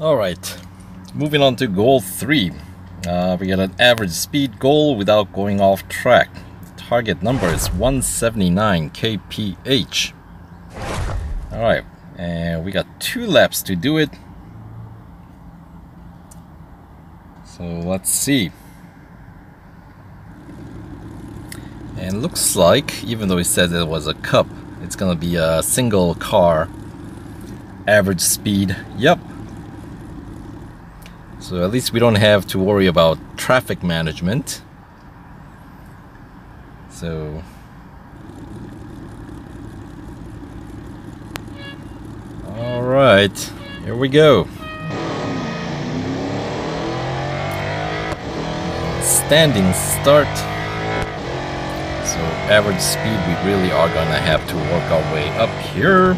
All right, moving on to goal 3. We got an average speed goal without going off track. Target number is 179 kph. All right, and we got 2 laps to do it. So let's see. And looks like, even though it says it was a cup, it's gonna be a single car. Average speed, yep. So at least we don't have to worry about traffic management. So all right, here we go. Standing start. So average speed, we really are gonna have to work our way up here.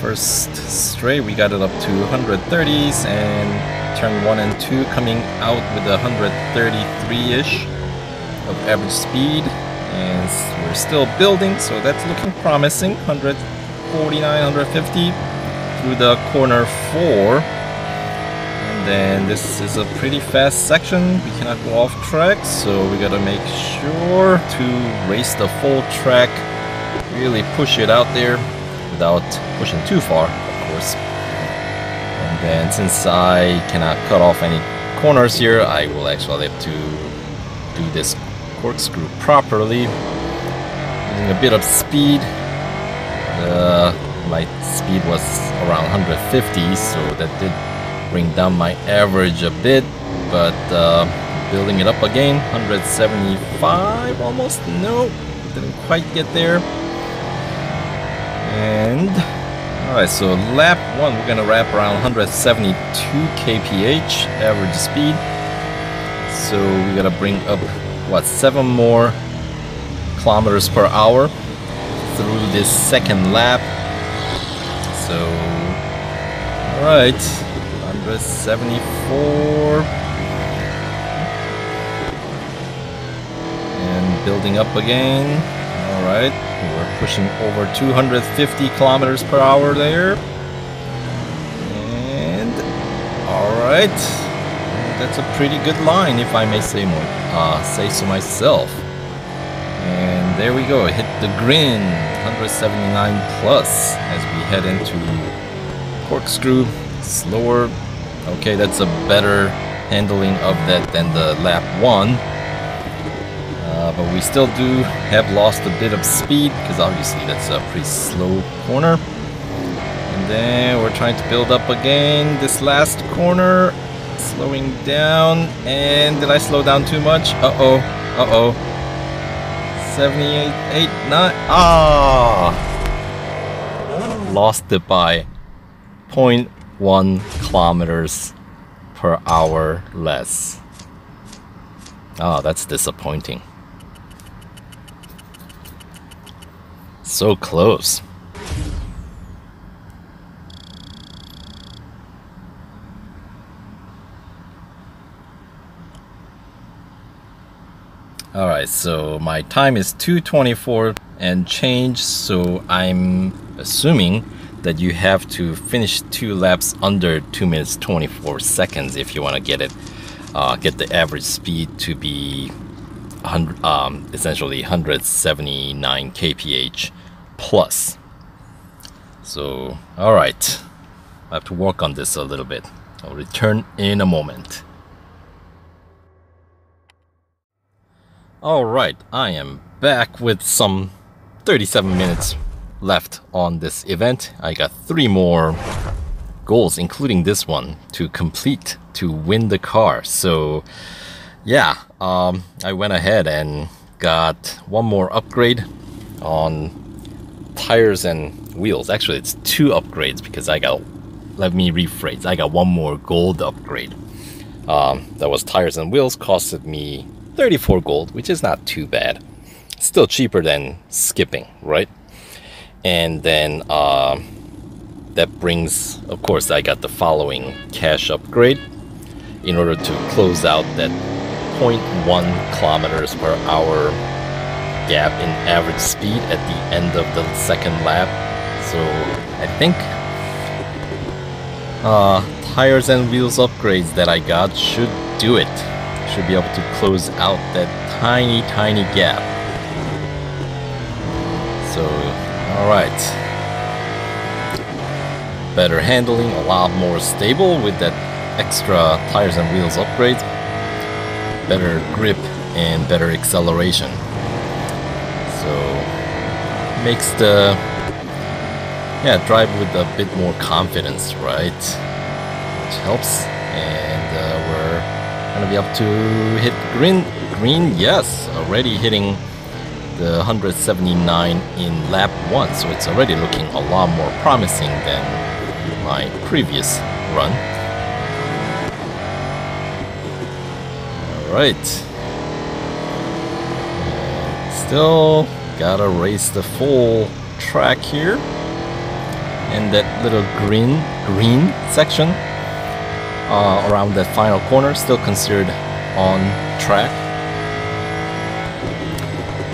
First straight, we got it up to 130s, and turn 1 and 2 coming out with 133-ish of average speed, and we're still building, so that's looking promising. 149, 150 through the corner 4, and then this is a pretty fast section. We cannot go off track, so we gotta make sure to race the full track, really push it out there, without pushing too far, of course. And then since I cannot cut off any corners here, I will actually have to do this corkscrew properly, using a bit of speed. My speed was around 150, so that did bring down my average a bit, but building it up again. 175 almost, no, didn't quite get there. And alright, so lap 1, we're gonna wrap around 172 kph average speed. So we gotta bring up, what, 7 more kilometers per hour through this second lap. So alright, 174, and building up again. Alright, we're pushing over 250 kilometers per hour there, and alright, that's a pretty good line, if I may say more, say so myself. And there we go, hit the green, 179 plus as we head into corkscrew. Slower, okay, that's a better handling of that than the lap 1. But we still do have lost a bit of speed, because obviously that's a pretty slow corner. And then we're trying to build up again this last corner, slowing down. And did I slow down too much? Uh-oh, uh-oh. 78, 89, ah! Lost it by 0.1 kilometers per hour less. Ah, that's disappointing. So close. All right, so my time is 2:24 and change, so I'm assuming that you have to finish 2 laps under 2 minutes 24 seconds if you want to get it, get the average speed to be essentially 179 kph plus. So all right, I have to work on this a little bit. I'll return in a moment. All right, I am back with some 37 minutes left on this event. I got 3 more goals, including this one, to complete to win the car. So yeah, I went ahead and got 1 more upgrade on tires and wheels. Actually, it's 2 upgrades, because I got 1 more gold upgrade. That was tires and wheels, costed me 34 gold, which is not too bad. Still cheaper than skipping, right? And then that brings, of course, I got the following cash upgrade in order to close out that 0.1 kilometers per hour gap in average speed at the end of the second lap. So I think tires and wheels upgrades that I got should do it. Should be able to close out that tiny gap. So, alright. Better handling, a lot more stable with that extra tires and wheels upgrade. Better grip and better acceleration. So, makes the drive with a bit more confidence, right? Which helps. And we're gonna be up to hit green, yes, already hitting the 179 in lap 1, so it's already looking a lot more promising than my previous run. Alright, still gotta race the full track here. And that little green section around that final corner, still considered on track.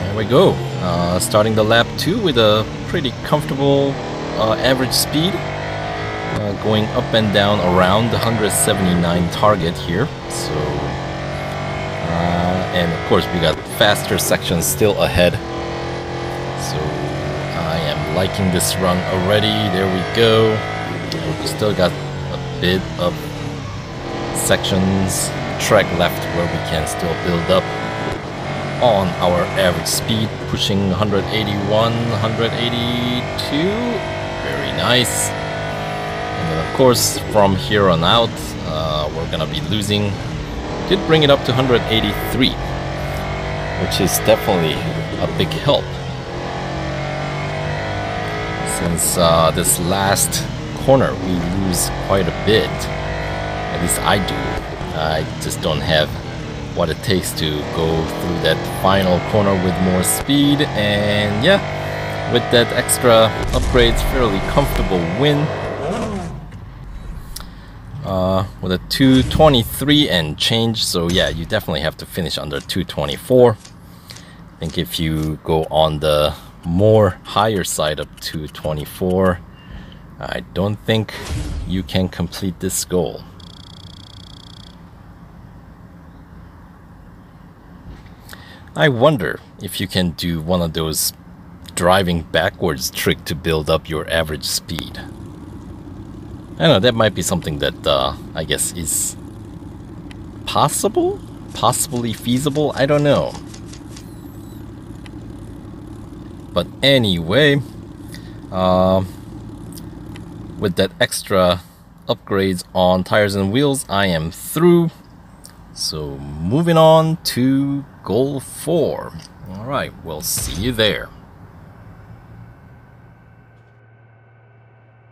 There we go, starting the lap 2 with a pretty comfortable average speed, going up and down around the 179 target here. So, and of course we got faster sections still ahead. So, liking this run already. There we go. We've still got a bit of sections track left where we can still build up on our average speed, pushing 181, 182. Very nice. And then of course from here on out we're gonna be losing. Did bring it up to 183, which is definitely a big help. Since this last corner we lose quite a bit, at least I do. I just don't have what it takes to go through that final corner with more speed, and yeah, with that extra upgrade, fairly comfortable win. With a 223 and change, so yeah, you definitely have to finish under 224. I think if you go on the more higher side of 224, I don't think you can complete this goal. I wonder if you can do one of those driving backwards trick to build up your average speed. I don't know, that might be something that I guess is possible, possibly feasible, I don't know. But anyway, with that extra upgrades on tires and wheels, I am through. So moving on to goal 4. All right, we'll see you there.